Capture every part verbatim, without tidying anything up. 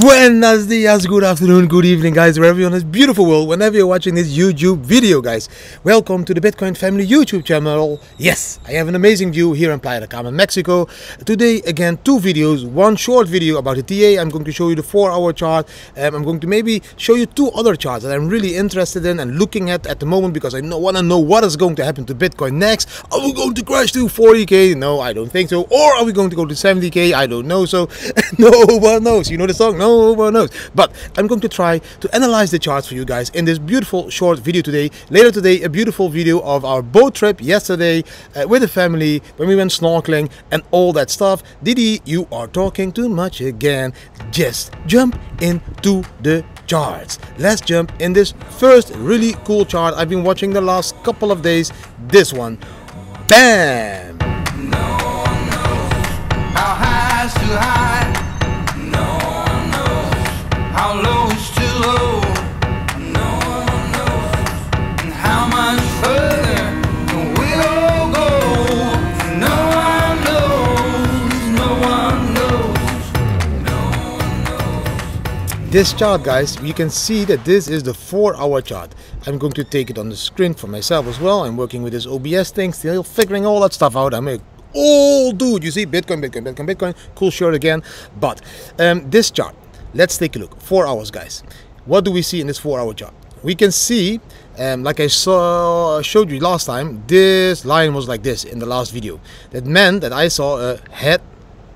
Buenos dias, good afternoon, good evening, guys, wherever you're in this beautiful world, whenever you're watching this YouTube video, guys. Welcome to the Bitcoin Family YouTube channel. Yes, I have an amazing view here in Playa del Carmen, Mexico. Today, again, two videos. One short video about the T A. I'm going to show you the four hour chart. Um, I'm going to maybe show you two other charts that I'm really interested in and looking at at the moment because I want to know what is going to happen to Bitcoin next. Are we going to crash to forty K? No, I don't think so. Or are we going to go to seventy K? I don't know. So, no one knows. You know the song? No one knows. But I'm going to try to analyze the charts for you guys in this beautiful short video today. Later today, a beautiful video of our boat trip yesterday uh, with the family when we went snorkeling and all that stuff. Didi, you are talking too much again. Just jump into the charts. Let's jump in this first really cool chart I've been watching the last couple of days. This one. Bam! No, no. How high is too high? This chart, guys, you can see that this is the four hour chart. I'm going to take it on the screen for myself as well. I'm working with this O B S thing, still figuring all that stuff out. I'm a old dude, you see, Bitcoin, Bitcoin, Bitcoin, Bitcoin, cool shirt again. But um, this chart, let's take a look. Four hours, guys. What do we see in this four hour chart? We can see, um, like I saw, showed you last time, this line was like this in the last video. That meant that I saw a head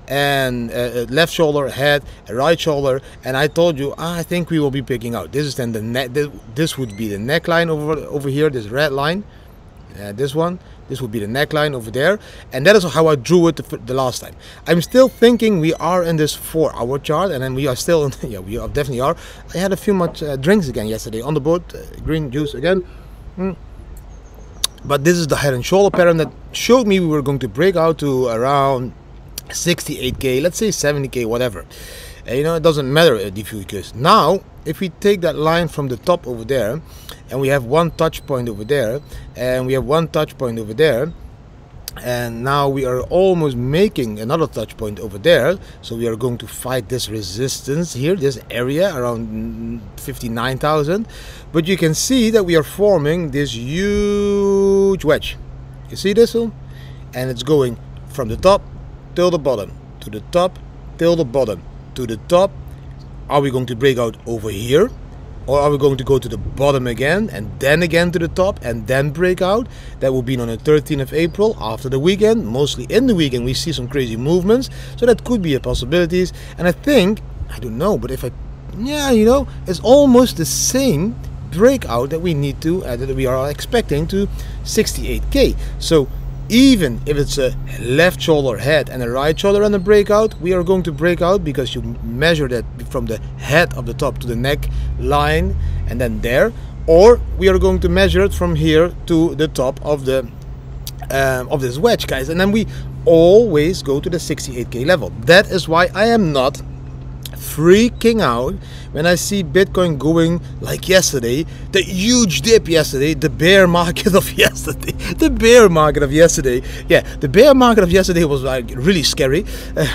and uh, left shoulder, head, right shoulder, and I told you I think we will be picking out. This is then the neck. This would be the neckline over over here. This red line, uh, this one. This would be the neckline over there, and that is how I drew it the, the last time. I'm still thinking we are in this four hour chart, and then we are still. Yeah, we are, definitely are. I had a few much uh, drinks again yesterday on the boat, uh, green juice again. Mm. But this is the head and shoulder pattern that showed me we were going to break out to around sixty-eight K, let's say seventy K, whatever. And, you know, it doesn't matter if you because now if we take that line from the top over there, and we have one touch point over there, and we have one touch point over there, and now we are almost making another touch point over there. So we are going to fight this resistance here, this area around fifty-nine thousand. But you can see that we are forming this huge wedge. You see this one? And it's going from the top till the bottom, to the top, till the bottom, to the top. Are we going to break out over here? Or are we going to go to the bottom again, and then again to the top, and then break out? That will be on the thirteenth of April, after the weekend. Mostly in the weekend we see some crazy movements, so that could be a possibility. And I think, I don't know, but if I, yeah, you know, it's almost the same breakout that we need to, uh, that we are expecting to sixty-eight K. So even if it's a left shoulder head and a right shoulder and a breakout, we are going to break out because you measure that from the head of the top to the neck line and then there. Or we are going to measure it from here to the top of the um, of this wedge, guys. And then we always go to the sixty-eight K level. That is why I am not freaking out when I see Bitcoin going like yesterday, the huge dip yesterday, the bear market of yesterday, the bear market of yesterday. Yeah, the bear market of yesterday was like really scary. Uh,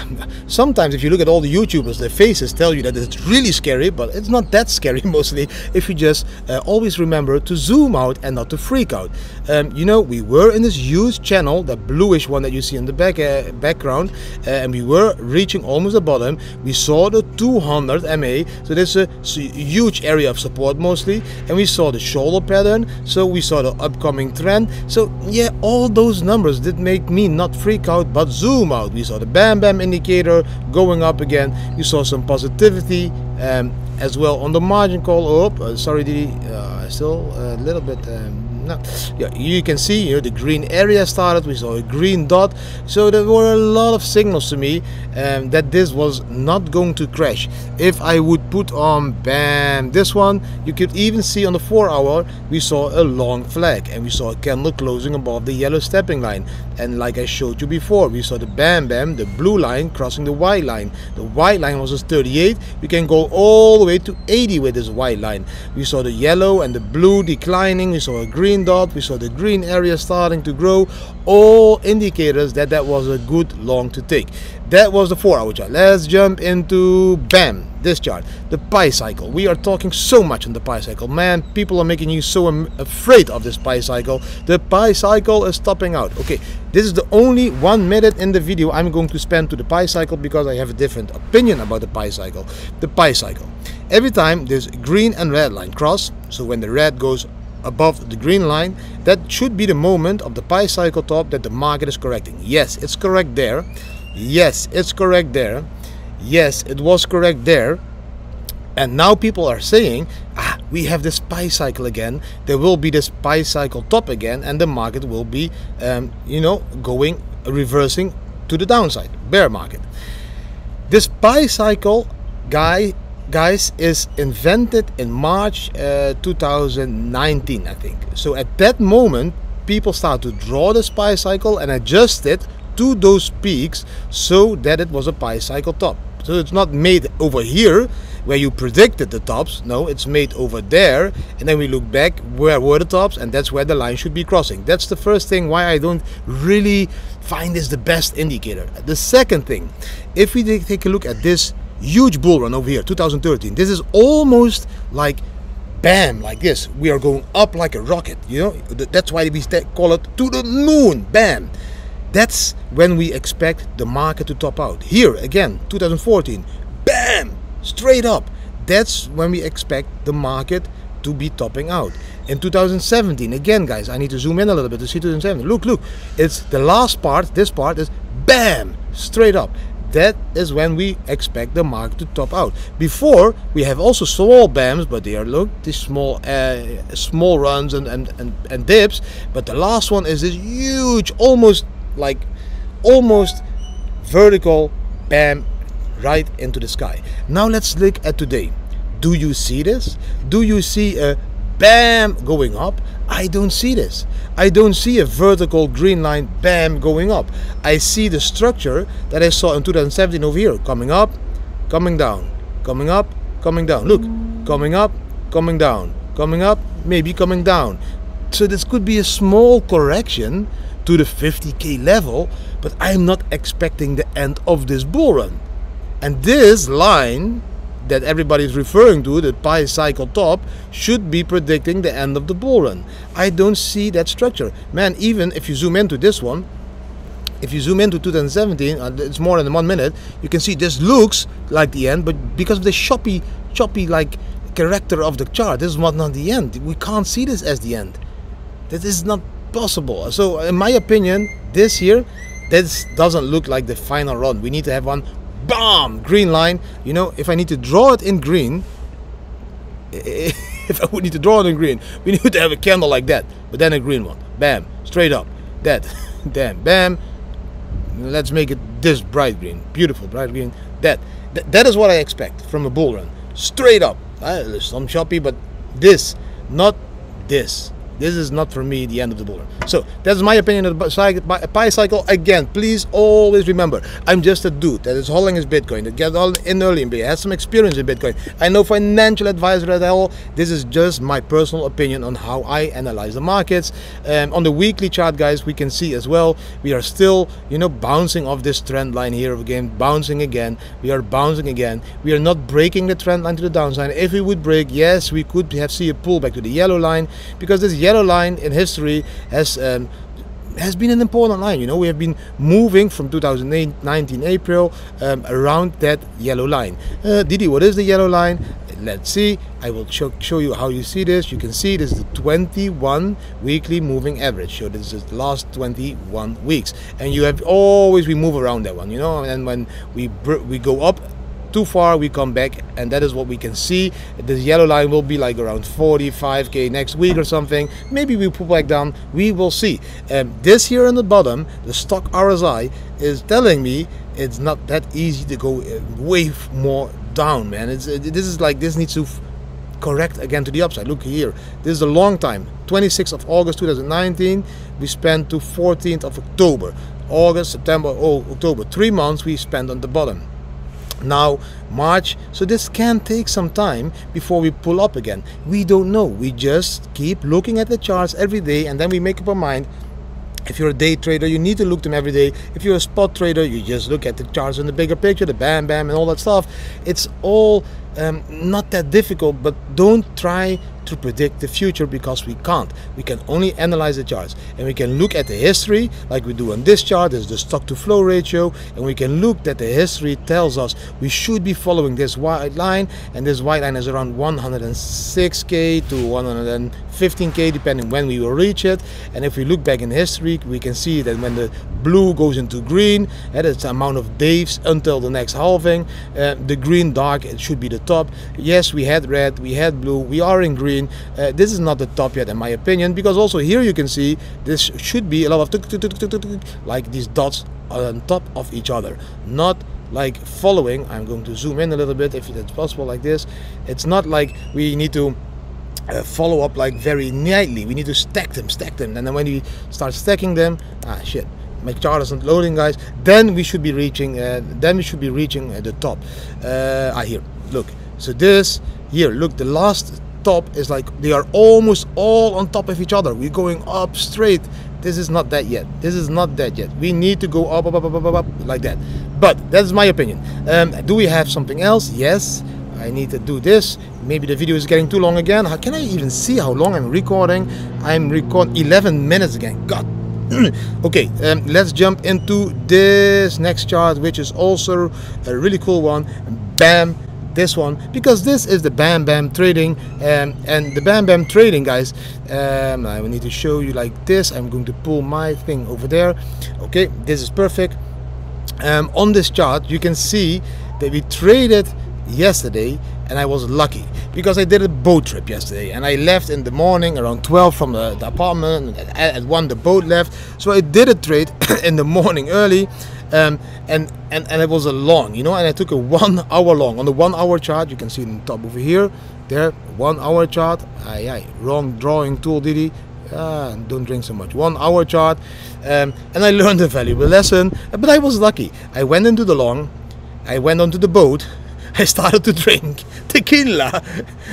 sometimes if you look at all the YouTubers, their faces tell you that it's really scary, but it's not that scary mostly if you just uh, always remember to zoom out and not to freak out. Um, you know, we were in this huge channel, the bluish one that you see in the back uh, background, uh, and we were reaching almost the bottom. We saw the two hundred M A, so there's a huge area of support mostly, and we saw the shoulder pattern, so we saw the upcoming trend. So yeah, all those numbers did make me not freak out but zoom out. We saw the Bam Bam indicator going up again. You saw some positivity um, as well on the margin call. Oh, uh, sorry Didi, uh, still a little bit um, no. Yeah, you can see here, you know, the green area started. We saw a green dot, so there were a lot of signals to me um, that this was not going to crash. If I would put on Bam, this one, you could even see on the four hour we saw a long flag and we saw a candle closing above the yellow stepping line. And like I showed you before, we saw the Bam Bam, the blue line crossing the white line. The white line was just thirty-eight. We can go all the way to eighty with this white line. We saw the yellow and the blue declining. We saw a green green dot, we saw the green area starting to grow, all indicators that that was a good long to take. That was the four hour chart. Let's jump into BAM, this chart, the pie cycle. We are talking so much on the pie cycle, man. People are making you so afraid of this pie cycle. The pie cycle is topping out. Okay, this is the only one minute in the video I'm going to spend to the pie cycle because I have a different opinion about the pie cycle. The pie cycle, every time this green and red line cross, so when the red goes above the green line, that should be the moment of the pie cycle top that the market is correcting. Yes, it's correct there. Yes, it's correct there. Yes, it was correct there. And now people are saying, ah, we have this pie cycle again. There will be this pie cycle top again, and the market will be, um, you know, going, reversing to the downside, bear market. This pie cycle guy, guys, is invented in March uh, two thousand nineteen, I think. So at that moment, people start to draw this pie cycle and adjust it to those peaks so that it was a pie cycle top. So it's not made over here where you predicted the tops. No, it's made over there, and then we look back where were the tops, and that's where the line should be crossing. That's the first thing why I don't really find this the best indicator. The second thing, if we take a look at this huge bull run over here, two thousand thirteen, this is almost like bam, like this. We are going up like a rocket, you know. That's why we call it to the moon, bam. That's when we expect the market to top out. Here again, two thousand fourteen, bam, straight up. That's when we expect the market to be topping out. In two thousand seventeen, again, guys, I need to zoom in a little bit to see two thousand seventeen. Look, look, it's the last part. This part is bam, straight up. That is when we expect the market to top out. Before, we have also small bams, but they are, look, these small uh, small runs and, and, and, and dips. But the last one is this huge, almost like almost vertical bam, right into the sky. Now let's look at today. Do you see this? Do you see a bam going up? I don't see this. I don't see a vertical green line bam going up. I see the structure that I saw in two thousand seventeen over here, coming up, coming down, coming up, coming down. Look, coming up, coming down, coming up, maybe coming down. So this could be a small correction to the fifty K level, but I'm not expecting the end of this bull run. And this line that everybody is referring to, the pie cycle top, should be predicting the end of the bull run. I don't see that structure. Man, even if you zoom into this one, if you zoom into two thousand seventeen, it's more than one minute, you can see this looks like the end, but because of the choppy, choppy like character of the chart, this is not, not the end. We can't see this as the end. That is not possible. So in my opinion, this here, this doesn't look like the final run. We need to have one bam green line. You know, if I need to draw it in green, if I would need to draw it in green, we need to have a candle like that, but then a green one, bam, straight up, that, damn, bam. Let's make it this bright green, beautiful bright green. That, Th that is what I expect from a bull run, straight up. Uh, some choppy, but this, not this. This is not for me the end of the bull run. So that's my opinion of the pie cycle. Again, please always remember, I'm just a dude that is holding his Bitcoin, that gets all in early and has some experience in Bitcoin. I'm no financial advisor at all. This is just my personal opinion on how I analyze the markets. Um, on the weekly chart, guys, we can see as well, we are still, you know, bouncing off this trend line here again, bouncing again. We are bouncing again. We are not breaking the trend line to the downside. If we would break, yes, we could have see a pullback to the yellow line, because this yellow yellow line in history has um, has been an important line. You know, we have been moving from two thousand nineteen April um, around that yellow line. Uh, Didi, what is the yellow line? Let's see. I will show, show you how you see this. You can see this is the twenty-one weekly moving average. So this is the last twenty-one weeks, and you have always we move around that one. You know, and when we we go up too far, we come back, and that is what we can see. This yellow line will be like around forty-five K next week or something. Maybe we pull back down, we will see. Um, this here in the bottom, the stock R S I is telling me it's not that easy to go way more down, man. It's, it, this is like this needs to correct again to the upside. Look here, this is a long time. twenty-sixth of August two thousand nineteen, we spent to fourteenth of October. August, September, oh, October. Three months we spent on the bottom. now March, so this can take some time before we pull up again. We don't know. We just keep looking at the charts every day, and then we make up our mind. If you're a day trader, you need to look them every day. If you're a spot trader, you just look at the charts in the bigger picture, the Bam Bam and all that stuff. It's all um, not that difficult, but don't try to predict the future, because we can't. We can only analyze the charts, and we can look at the history like we do on this chart. There's the stock to flow ratio, and we can look that the history tells us we should be following this white line, and this white line is around one hundred six K to one hundred fifteen K depending when we will reach it. And if we look back in history, we can see that when the blue goes into green, that is the amount of days until the next halving. Uh, the green dark, it should be the top. Yes, we had red, we had blue, we are in green. Uh, this is not the top yet, in my opinion, because also here you can see this should be a lot of tuk tuk tuk tuk tuk tuk, like these dots on top of each other, not like following. I'm going to zoom in a little bit if it's possible, like this. It's not like we need to Uh, follow up like very neatly. We need to stack them, stack them, and then when you start stacking them, ah shit, my chart isn't loading, guys. Then we should be reaching. Uh, then we should be reaching at the top. Uh, ah, here, look. So this here, look, the last top is like they are almost all on top of each other. We're going up straight. This is not that yet. This is not that yet. We need to go up, up, up, up, up, up like that. But that's my opinion. Um, do we have something else? Yes. I need to do this. Maybe the video is getting too long again. How can I even see how long I'm recording? I'm recording eleven minutes again. God. Okay, um, let's jump into this next chart, which is also a really cool one. Bam. This one, because this is the Bam Bam trading, um, and the Bam Bam trading, guys, um, I will need to show you like this. I'm going to pull my thing over there. Okay, this is perfect. Um, on this chart you can see that we traded yesterday, and I was lucky because I did a boat trip yesterday, and I left in the morning around twelve from the, the apartment. At one the boat left, so I did a trade in the morning early, um, and, and and it was a long, you know, and I took a one hour long on the one hour chart. You can see in the top over here, there, one hour chart. Aye, aye, wrong drawing tool, Didi. Ah, don't drink so much. One hour chart, um, and I learned a valuable lesson. But I was lucky. I went into the long, I went onto the boat. I started to drink tequila,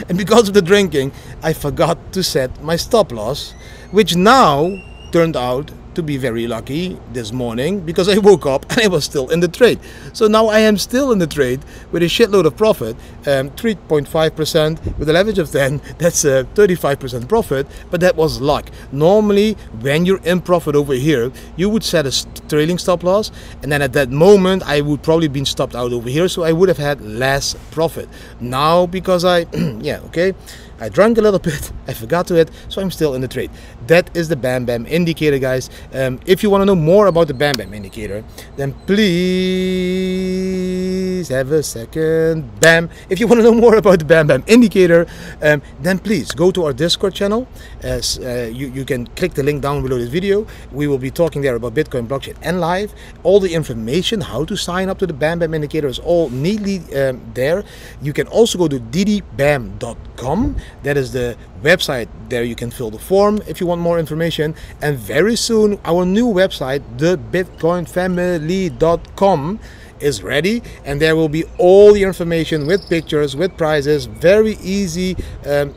and because of the drinking I forgot to set my stop loss, which now turned out to be very lucky this morning, because I woke up and I was still in the trade. So now I am still in the trade with a shitload of profit, um, three point five percent with a leverage of ten. That's a thirty-five percent profit, but that was luck. Normally when you're in profit over here, you would set a trailing stop loss, and then at that moment I would probably been stopped out over here, so I would have had less profit. Now because I yeah, okay, I drank a little bit, I forgot to it, so I'm still in the trade. That is the Bam Bam indicator, guys. Um, if you want to know more about the Bam Bam indicator, then please have a second. Bam! If you want to know more about the Bam Bam indicator, um, then please go to our Discord channel. As uh, you, you can click the link down below this video. We will be talking there about Bitcoin, blockchain, and live. All the information, how to sign up to the Bam Bam indicator, is all neatly um, there. You can also go to d d bam dot com. That is the website. There you can fill the form if you want more information. And very soon our new website, the bitcoin family dot com, is ready, and there will be all the information with pictures, with prizes, very easy um,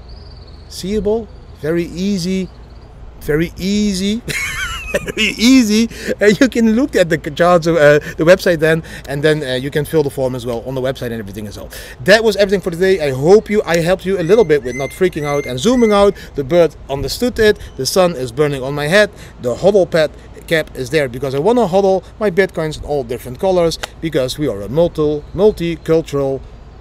seeable, very easy, very easy. Very easy. Uh, you can look at the charts of uh, the website then, and then uh, you can fill the form as well on the website and everything as well. That was everything for today. I hope you I helped you a little bit with not freaking out and zooming out. The bird understood it. The sun is burning on my head. The hodl pad cap is there because I want to hodl my bitcoins in all different colors, because we are a multi multicultural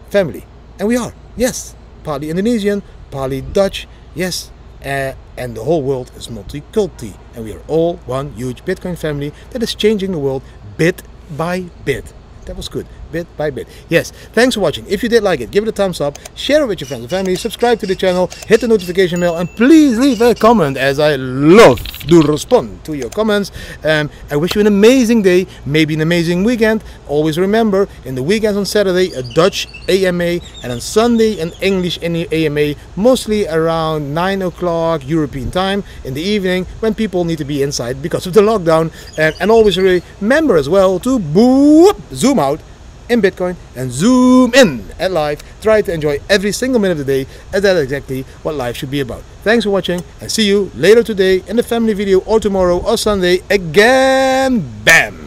family, and we are, yes, partly Indonesian, partly Dutch, yes. Uh, and the whole world is multi-culti, and we are all one huge Bitcoin family that is changing the world bit by bit. That was good. Bit by bit. Yes, thanks for watching. If you did like it, give it a thumbs up, share it with your friends and family, subscribe to the channel, hit the notification bell, and please leave a comment, as I love to respond to your comments. um, I wish you an amazing day, maybe an amazing weekend. Always remember, in the weekends on Saturday a Dutch A M A, and on Sunday an English A M A, mostly around nine o'clock European time in the evening, when people need to be inside because of the lockdown. And, and always remember as well to boop, zoom out, in Bitcoin and zoom in at life. Try to enjoy every single minute of the day, as that's exactly what life should be about. Thanks for watching, and see you later today in the family video, or tomorrow or Sunday again. Bam!